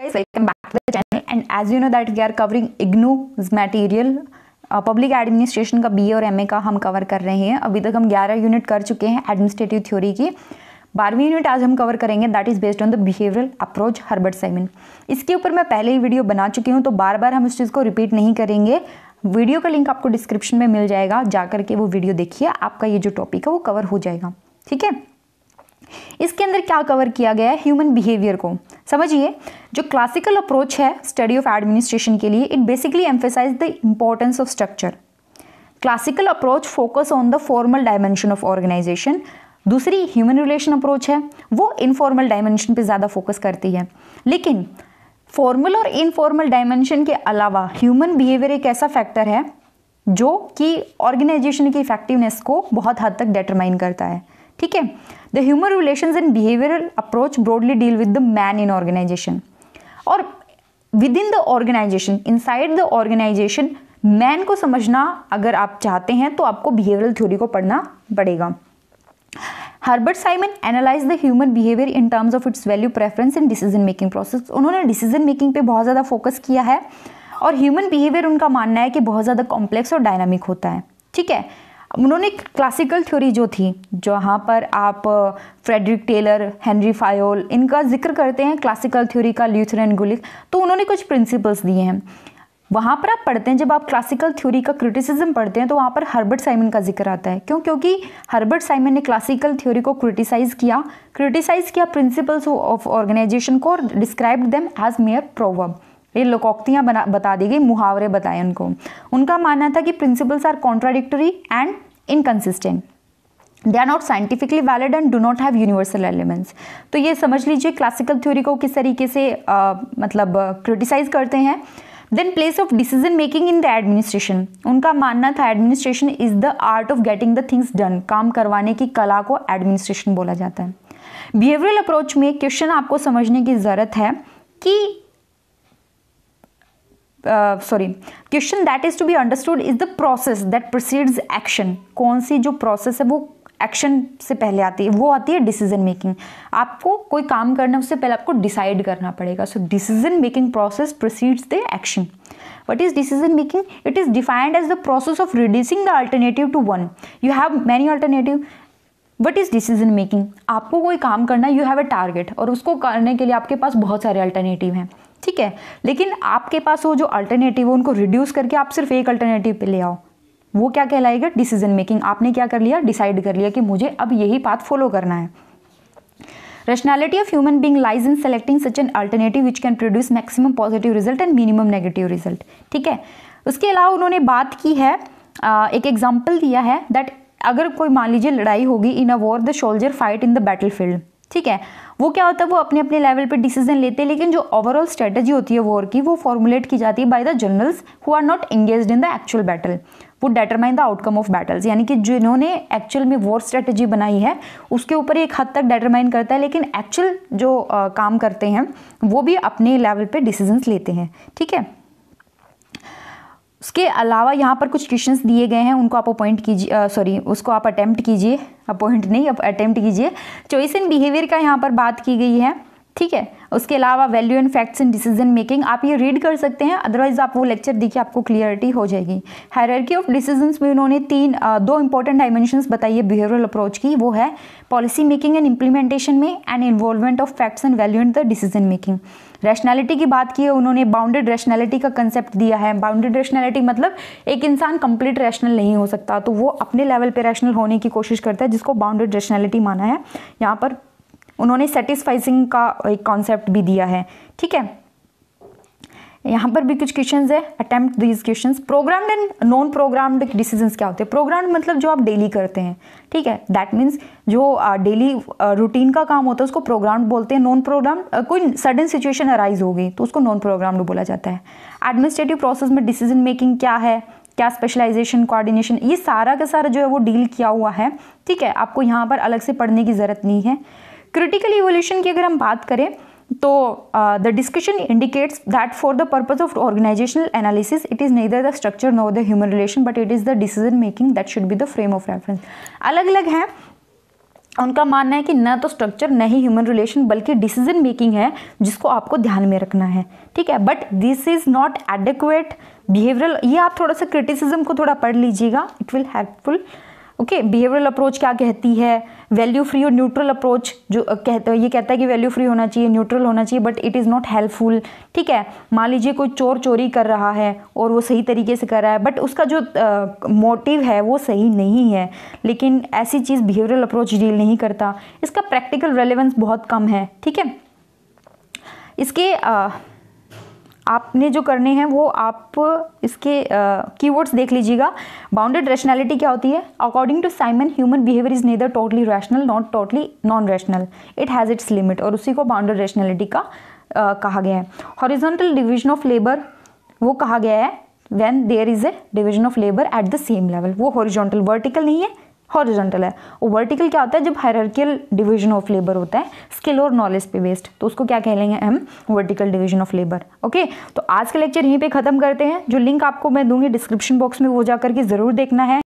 Guys, welcome back to the channel, and as you know that we are covering IGNOU's material public administration का BA और MA का हम cover कर रहे हैं। अभी तक हम 11 यूनिट कर चुके हैं एडमिनिस्ट्रेटिव थ्योरी की। 12वीं यूनिट आज हम कवर करेंगे, that is based on the behavioural approach Herbert Simon. इसके ऊपर मैं पहले ही वीडियो बना चुकी हूँ, तो बार बार हम इस चीज़ को रिपीट नहीं करेंगे। वीडियो का लिंक आपको डिस्क्रिप्शन में मिल जाएगा, जाकर के वो वीडियो देखिए, आपका ये जो टॉपिक है वो कवर हो जाएगा। ठीक है, इसके अंदर क्या कवर किया गया है, ह्यूमन बिहेवियर को समझिए। जो क्लासिकल अप्रोच है स्टडी ऑफ एडमिनिस्ट्रेशन के लिए, it basically emphasise the importance of structure. Classical approach focus on the formal dimension of organisation. दूसरी ह्यूमन रिलेशन अप्रोच है, वो इनफॉर्मल डायमेंशन पे ज़्यादा फोकस करती है। लेकिन फॉर्मल और इनफॉर्मल डायमेंशन के अलावा ह्यूमन बिहेवियर एक ऐसा फैक्टर है जो कि ऑर्गेनाइजेशन की इफेक्टिवनेस को बहुत हद तक डिटरमाइन करता है। ठीक है, the human relations and behavioural approach broadly deal with the man in organisation, और with in the organisation, inside the organisation man को समझना अगर आप चाहते हैं तो आपको बिहेवियरल थ्योरी को पढ़ना पड़ेगा। Herbert Simon analyse the human behaviour in terms of its value, preference and decision making process. उन्होंने डिसीजन मेकिंग पे बहुत ज़्यादा फोकस किया है, और ह्यूमन बिहेवियर उनका मानना है कि बहुत ज़्यादा कॉम्प्लेक्स और डायनामिक होता है। ठीक है, उन्होंने क्लासिकल थ्योरी जो थी, जहाँ पर आप फ्रेडरिक टेलर, हेनरी फायोल, इनका जिक्र करते हैं क्लासिकल थ्योरी का, ल्यूथरन गुलिक, तो उन्होंने कुछ प्रिंसिपल्स दिए हैं। वहाँ पर आप पढ़ते हैं, जब आप क्लासिकल थ्योरी का क्रिटिसिज्म पढ़ते हैं तो वहाँ पर हर्बर्ट साइमन का जिक्र आता है। क्यों? क्योंकि हर्बर्ट साइमन ने क्लासिकल थ्योरी को क्रिटिसाइज़ किया प्रिंसिपल्स ऑफ ऑर्गेनाइजेशन को, और described them as mere proverb. ये लोकोक्तियाँ बता दी गई, मुहावरे बताए उनको। उनका मानना था कि principles are contradictory and inconsistent, they are not scientifically valid and do not have universal elements. तो ये समझ लीजिए क्लासिकल थ्योरी को किस तरीके से मतलब क्रिटिसाइज़ करते हैं। Then place of decision making in the administration, उनका मानना था administration is the art of getting the things done, काम करवाने की कला को एडमिनिस्ट्रेशन बोला जाता है। बिहेवियरल अप्रोच में क्वेश्चन आपको समझने की ज़रूरत है कि question that is to be understood is the process that precedes action. कौन सी जो प्रोसेस है वो एक्शन से पहले आती है, वो आती है डिसीजन मेकिंग। आपको कोई काम करना, उससे पहले आपको डिसाइड करना पड़ेगा। So decision making process precedes the action. What is decision making? It is defined as the process of reducing the alternative to one. You have many alternative. What is decision making? आपको कोई काम करना, you have a target, और उसको करने के लिए आपके पास बहुत सारे अल्टरनेटिव हैं। ठीक है, लेकिन आपके पास वो जो अल्टरनेटिव है उनको रिड्यूस करके आप सिर्फ एक अल्टरनेटिव पे ले आओ, वो क्या कहलाएगा? Decision making. आपने क्या कर लिया? डिसाइड कर लिया कि मुझे अब यही पाथ फॉलो करना है। Rationality of human being lies in selecting such an alternative which can produce maximum positive result and minimum negative result. ठीक है, उसके अलावा उन्होंने बात की है, एक एग्जाम्पल दिया है दैट अगर कोई मान लीजिए लड़ाई होगी in a war, the soldier fight in the battle field. ठीक है, वो क्या होता है, वो अपने अपने लेवल पे डिसीजन लेते हैं, लेकिन जो ओवरऑल स्ट्रेटजी होती है वॉर की, वो फॉर्मुलेट की जाती है by the generals who are not engaged in the actual battle. वो determine the outcome of battles, यानी कि जिन्होंने एक्चुअल में वॉर स्ट्रेटजी बनाई है उसके ऊपर एक हद तक डिटरमाइन करता है, लेकिन एक्चुअल जो काम करते हैं वो भी अपने लेवल पर डिसीजंस लेते हैं। ठीक है, उसके अलावा यहाँ पर कुछ क्वेश्चंस दिए गए हैं, उनको आप अटेम्प्ट कीजिए। चॉइस इन बिहेवियर का यहाँ पर बात की गई है। ठीक है, उसके अलावा value and facts in decision making, आप ये रीड कर सकते हैं, अदरवाइज आप वो लेक्चर देखिए, आपको क्लियरिटी हो जाएगी। हायरार्की ऑफ डिसीजंस में उन्होंने दो इंपॉर्टेंट डायमेंशंस बताई है बिहेवियरल अप्रोच की, वो है पॉलिसी मेकिंग एंड इम्प्लीमेंटेशन में, and involvement of facts and value in the decision making. Rationality की बात की है उन्होंने, बाउंडेड रैशनैलिटी का कंसेप्ट दिया है। बाउंडेड रैशनैलिटी मतलब एक इंसान कंप्लीट रैशनल नहीं हो सकता, तो वो अपने लेवल पे रैशनल होने की कोशिश करता है, जिसको बाउंडेड रैशनैलिटी माना है। यहाँ पर उन्होंने सेटिस्फाइसिंग का एक कॉन्सेप्ट भी दिया है। ठीक है, यहाँ पर भी कुछ क्वेश्चंस है, attempt these questions. Programmed and non programmed decisions क्या होते हैं? प्रोग्राम्ड मतलब जो आप डेली करते हैं। ठीक है, दैट मीन्स जो डेली रूटीन का काम होता है उसको प्रोग्राम्ड बोलते हैं। नॉन प्रोग्राम्ड, कोई सडन सिचुएशन अराइज हो गई तो उसको नॉन प्रोग्राम्ड बोला जाता है। एडमिनिस्ट्रेटिव प्रोसेस में डिसीजन मेकिंग क्या है, क्या स्पेशलाइजेशन, कोऑर्डिनेशन, ये सारा का सारा जो है वो डील किया हुआ है। ठीक है, आपको यहाँ पर अलग से पढ़ने की ज़रूरत नहीं है। क्रिटिकल इवोल्यूशन की अगर हम बात करें तो the discussion indicates that for the purpose of organisational analysis it is neither the structure nor the human relation but it is the decision making that should be the frame of reference. अलग अलग हैं, उनका मानना है कि न तो structure न ही ह्यूमन रिलेशन बल्कि डिसीजन मेकिंग है जिसको आपको ध्यान में रखना है, ठीक है। But this is not adequate behavioural, ये आप थोड़ा सा क्रिटिसिज्म को थोड़ा पढ़ लीजिएगा, it will helpful. Okay, behavioural approach क्या कहती है, वैल्यू फ्री और न्यूट्रल अप्रोच जो कहता है, ये कहता है कि वैल्यू फ्री होना चाहिए, न्यूट्रल होना चाहिए, but it is not helpful, ठीक है। मान लीजिए कोई चोर चोरी कर रहा है और वो सही तरीके से कर रहा है बट उसका जो मोटिव है वो सही नहीं है, लेकिन ऐसी चीज़ बिहेवियरल अप्रोच डील नहीं करता, इसका प्रैक्टिकल रेलेवेंस बहुत कम है, ठीक है। इसके आपने जो करने हैं वो आप इसके कीवर्ड्स देख लीजिएगा। बाउंडेड रैशनैलिटी क्या होती है? According to Simon human behaviour is neither totally rational not totally non rational, it has its limit, और उसी को बाउंडेड रैशनैलिटी का कहा गया है। हॉरिजॉन्टल डिवीजन ऑफ लेबर वो कहा गया है when there is a division of labour at the same level, वो हॉरिजॉन्टल, वर्टिकल नहीं है, हॉरिजॉन्टल है। और वर्टिकल क्या होता है? जब हायरार्कियल डिवीजन ऑफ लेबर होता है स्किल और नॉलेज पे बेस्ड, तो उसको क्या कहेंगे हम? Vertical division of labour. Okay, तो आज का लेक्चर यहीं पे ख़त्म करते हैं। जो लिंक आपको मैं दूंगी डिस्क्रिप्शन बॉक्स में, वो जाकर के ज़रूर देखना है।